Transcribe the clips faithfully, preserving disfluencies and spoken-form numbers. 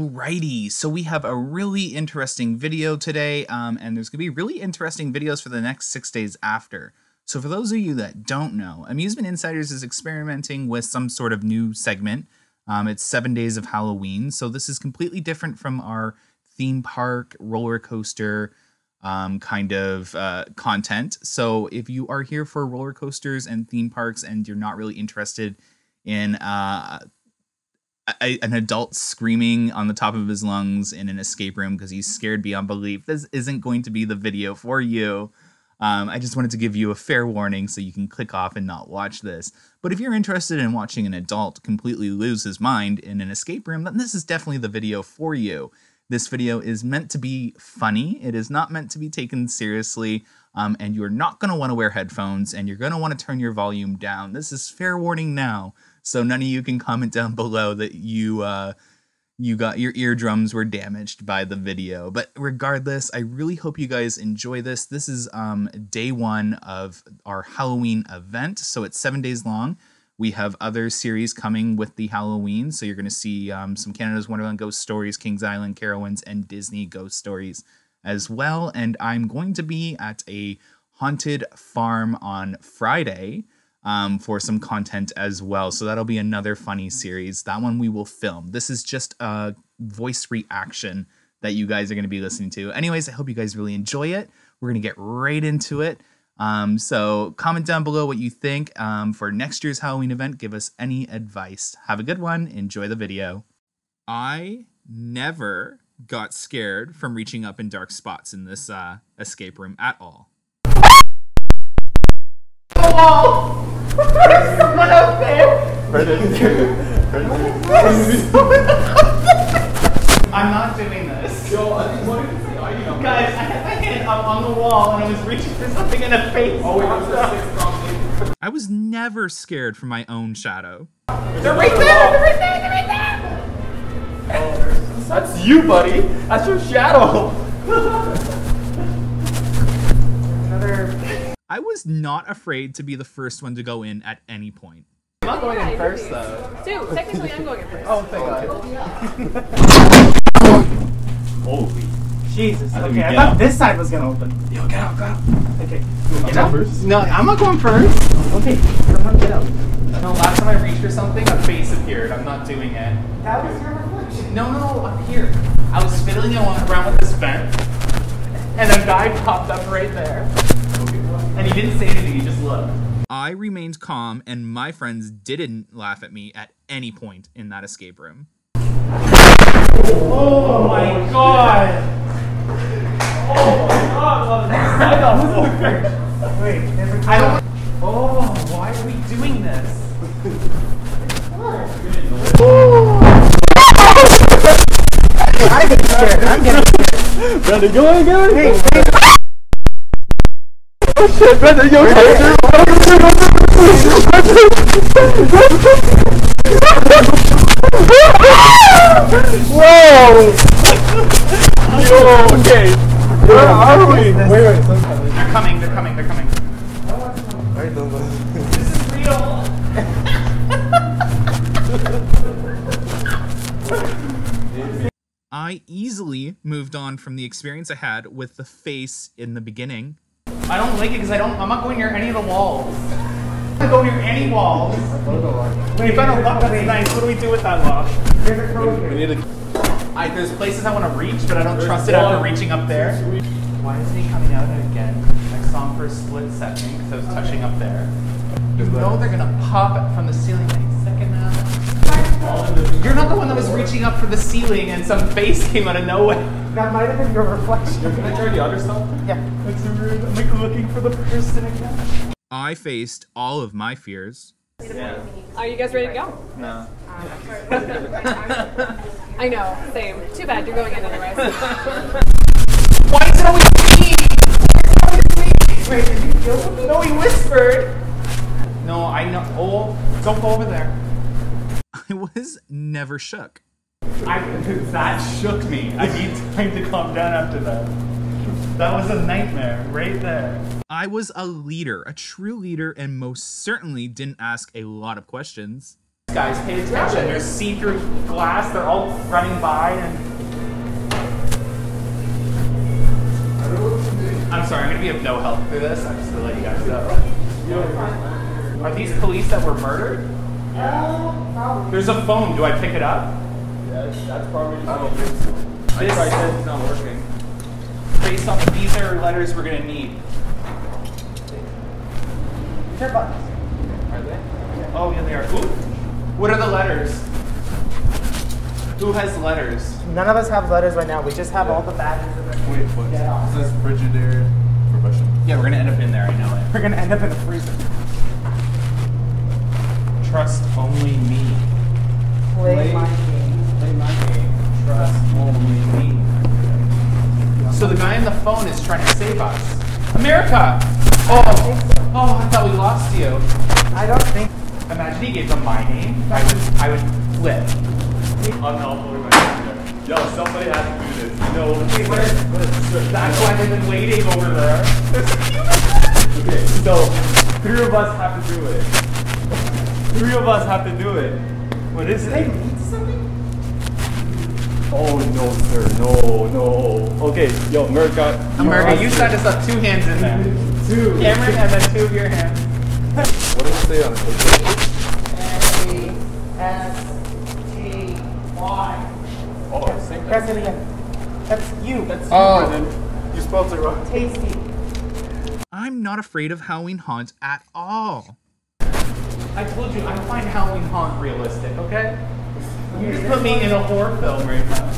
Alrighty, so we have a really interesting video today, um, and there's going to be really interesting videos for the next six days after. So for those of you that don't know, Amusement Insiders is experimenting with some sort of new segment. Um, it's seven days of Halloween, so this is completely different from our theme park, roller coaster um, kind of uh, content. So if you are here for roller coasters and theme parks and you're not really interested in uh, I, an adult screaming on the top of his lungs in an escape room because he's scared beyond belief, this isn't going to be the video for you. Um, I just wanted to give you a fair warning so you can click off and not watch this. But if you're interested in watching an adult completely lose his mind in an escape room, then this is definitely the video for you. This video is meant to be funny. It is not meant to be taken seriously, um, and you're not going to want to wear headphones, and you're going to want to turn your volume down. This is fair warning now. So none of you can comment down below that you uh, you got your eardrums were damaged by the video. But regardless, I really hope you guys enjoy this. This is um, day one of our Halloween event. So it's seven days long. We have other series coming with the Halloween. So you're going to see um, some Canada's Wonderland ghost stories, Kings Island, Carowinds, and Disney ghost stories as well. And I'm going to be at a haunted farm on Friday. Um, for some content as well. So that'll be another funny series. That one we will film. This is just a voice reaction that you guys are going to be listening to. Anyways, I hope you guys really enjoy it. We're going to get right into it. Um, so comment down below what you think um, for next year's Halloween event. Give us any advice. Have a good one. Enjoy the video. I never got scared from reaching up in dark spots in this uh, escape room at all. Oh! There's someone up there! There's someone up there! I'm not doing this. Yo, I mean, what is the audio? Guys, I had my hand up on the wall and I was reaching for something in the face. Oh, wait, was I was never scared from my own shadow. They're right there! They're right there! They're right there! Oh, that's you, buddy! That's your shadow! Another... I was not afraid to be the first one to go in at any point. I'm not going in first, though. Dude, technically I'm going in first. Oh, thank God. Holy. Jesus. Okay, I thought this side was going to open. Yo, get out, get out. Okay. Get out first? No, I'm not going first. Okay, come on, get out. No, last time I reached for something, a face appeared. I'm not doing it. That was your reflection. No, no, up here. I was fiddling around with this vent, and a guy popped up right there. And he didn't say anything, he just looked. I remained calm, and my friends didn't laugh at me at any point in that escape room. Oh my God! Oh my God! Wait, I don't. Oh, why are we doing this? I'm getting scared. I'm getting scared. Brandon, go on, go on. Hey, hey. Oh shit, brother, yo, whoa! Yo, okay. Where are we? Wait, wait. They're coming, they're coming, they're coming. This is real! I easily moved on from the experience I had with the face in the beginning. I don't like it because I don't. I'm not going near any of the walls. I'm not going near any walls. We've got a lock that's nice. What do we do with that lock? There's a code here. We need a... I, there's places I want to reach, but I don't there's trust it after reaching up there. Why is he coming out again? I saw him for a split second because I was okay. touching up there. You know they're gonna pop it from the ceiling any second now. You're not the one that was reaching up for the ceiling, and some face came out of nowhere. That might have been your reflection. Can I try the other stuff? Yeah. That's rude. I'm like looking for the person again. I faced all of my fears. Yeah. Are you guys ready to go? No. I know. Same. Too bad. You're going in anyways. Why is it always me? Why is it always me? Wait, did you kill me? No, he whispered. No, I know. Oh, don't go over there. I was never shook. I, that shook me. I need time to calm down after that. That was a nightmare right there. I was a leader, a true leader, and most certainly didn't ask a lot of questions. Guys, pay attention. There's see-through glass. They're all running by. And I'm sorry, I'm going to be of no help through this. I'm just going to let you guys know. Are these police that were murdered? Yeah. There's a phone. Do I pick it up? Yeah, that's probably just not working. I tried that. It's not working. Based on these are letters we're going to need. They're buttons. Are they? Oh, yeah, they are. Ooh. What are the letters? Who has letters? None of us have letters right now. We just have yeah. all the badges of the Wait, what? Yeah. This is Frigidaire profession. Yeah, we're going to end up in there. I know it. We're going to end up in a freezer. Trust only me. Play, Play my game. Play my game. Trust only me. So the guy on the phone is trying to save us. America! Oh, oh, I thought we lost you. I don't think... Imagine he gave them my name. I would, I would flip. I'm not uploading my computer. Yo, somebody has to do this. You know, hey, what is, what is, that's why they've been waiting over there. There's a human. Okay, so three of us have to do it. Three of us have to do it. What is it? Did I need something? Oh no, sir. No, no. Okay, yo, America. America, you signed us up two hands in there. Two. Cameron, and then two of your hands. What does it say on it? A S T Y. Oh, I think that's it again. That's you. That's you. Oh, you spelled it wrong. Tasty. I'm not afraid of Halloween haunts at all. I told you, I find Halloween haunt realistic, okay? You just put me in a horror film right now.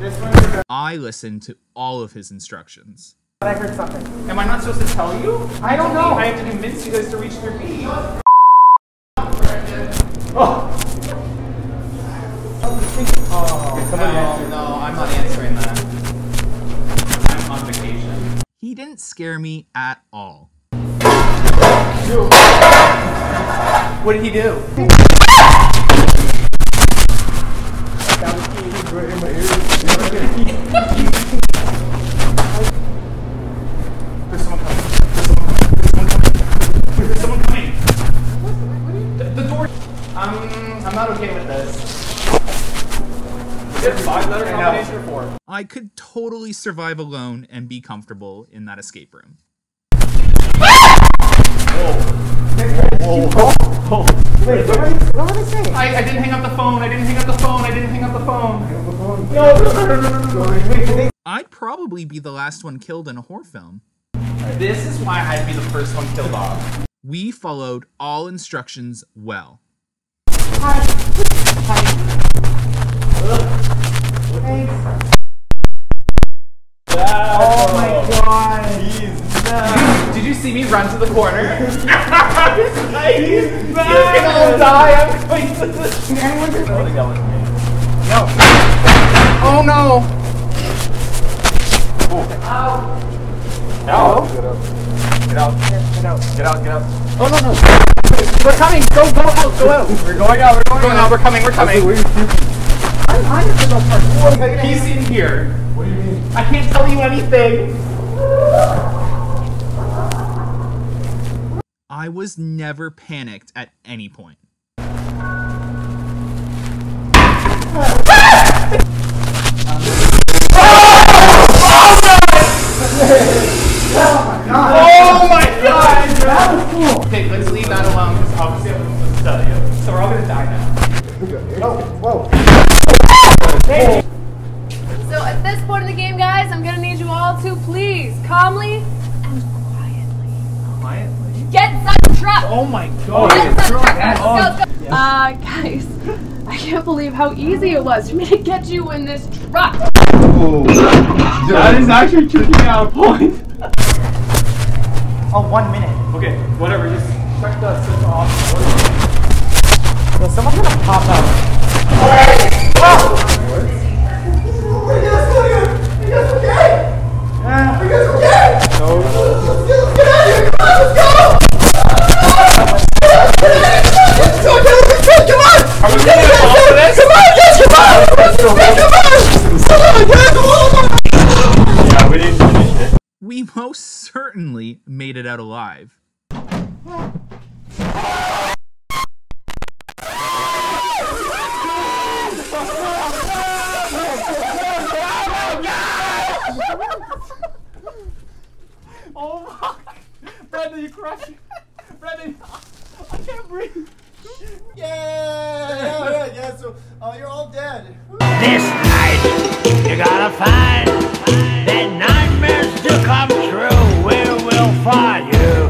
This one. I listened to all of his instructions. I heard something. Am I not supposed to tell you? I don't know. I have to convince you guys to reach your feet. Oh. Oh, no, no, I'm not answering that. I'm on vacation. He didn't scare me at all. What did he do? That was he was right in my ears. I'm not okay with this. Is it five letter combination or four? I could totally survive alone and be comfortable in that escape room. Whoa. Whoa. Whoa. Wait, what were they saying? I, I didn't hang up the phone. I didn't hang up the phone. I didn't hang up the phone. No, no, no, no, no. I'd probably be the last one killed in a horror film. This is why I'd be the first one killed off. We followed all instructions well. Hi. Hi. Oh my god. He's nuts. Did you see me run to the corner? He's mad. He's gonna die. I'm going to the... Anyone just... No. Oh no. Ow. Ow. Get out. Get out. Get out. Get out. Oh no no. We're coming! Go, go out! Go out! We're going out! We're going out! We're coming! We're coming! I'm hiding from those parts. He's in here. What do you mean? I can't tell you anything. I was never panicked at any point. Oh my god! Oh my god! That was cool! Okay, let's leave that alone because obviously I'm supposed to tell you. So we're all gonna die now. Oh, whoa. So at this point in the game, guys, I'm gonna need you all to please calmly and quietly. Quietly? Get the truck! Oh my god! Get the truck! Let's go, let's go! Uh, guys, I can't believe how easy it was for me to get you in this truck! Oh, that is actually tricking me out of point! Oh, one minute. Okay, whatever. Just check the system off. Yo, someone's gonna pop out. Are you guys still here? Are you guys okay? Are you guys okay? No. Let's get out of here. Come on, let's go. Come on. Are we gonna get off of this? Come on, guys, come on. Come on, guys. Come on. Yeah, we need to finish this. We most certainly made it out alive. Oh fuck! Brandon, you crashed! Brandon, I can't breathe! Yay! Yeah, yeah, yeah, so uh, you're all dead. This night, you gotta find that nightmares do come true. Where will find you?